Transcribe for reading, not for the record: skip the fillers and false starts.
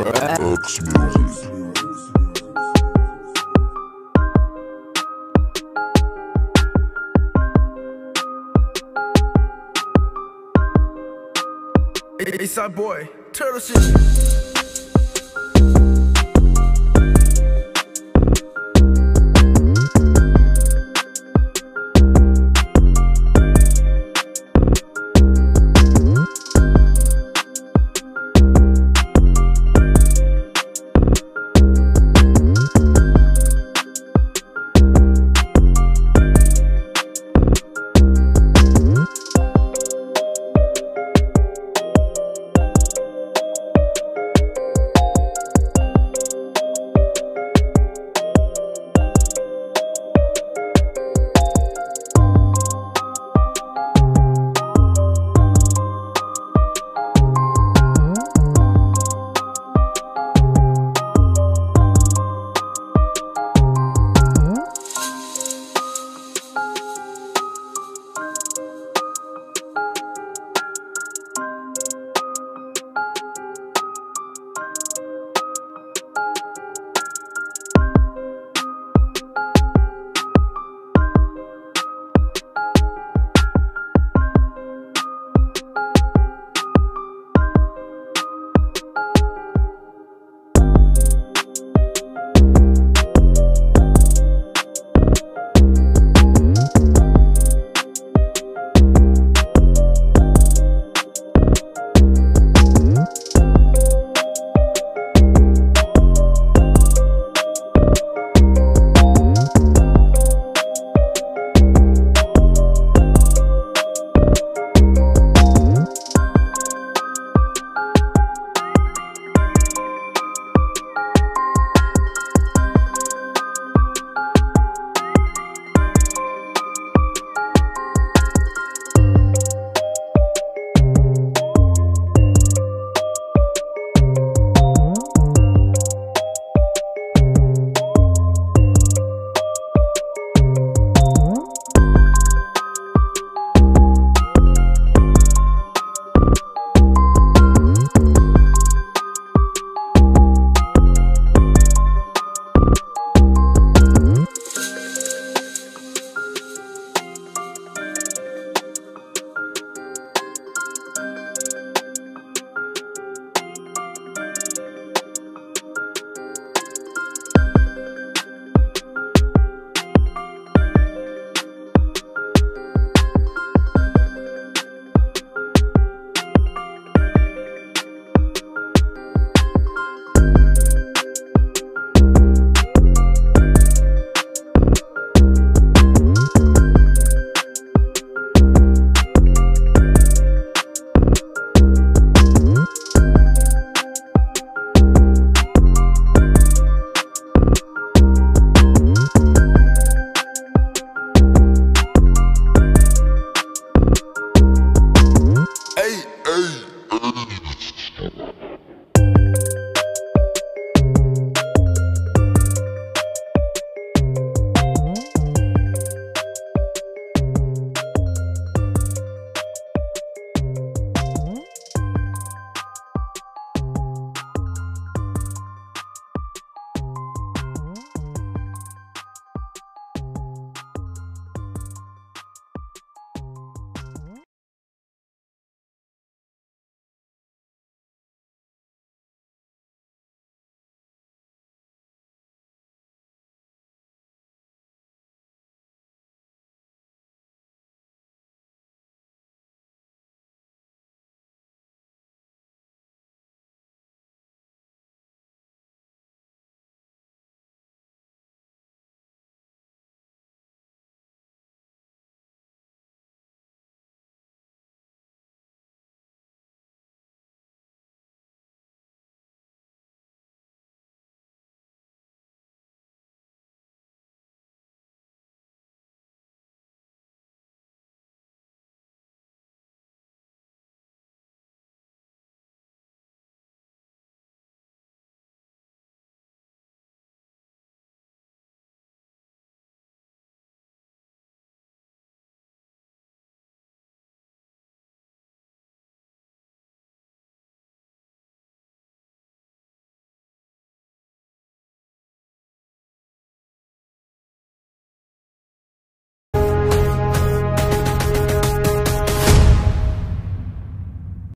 X Music. Eastside boy, turtle shit.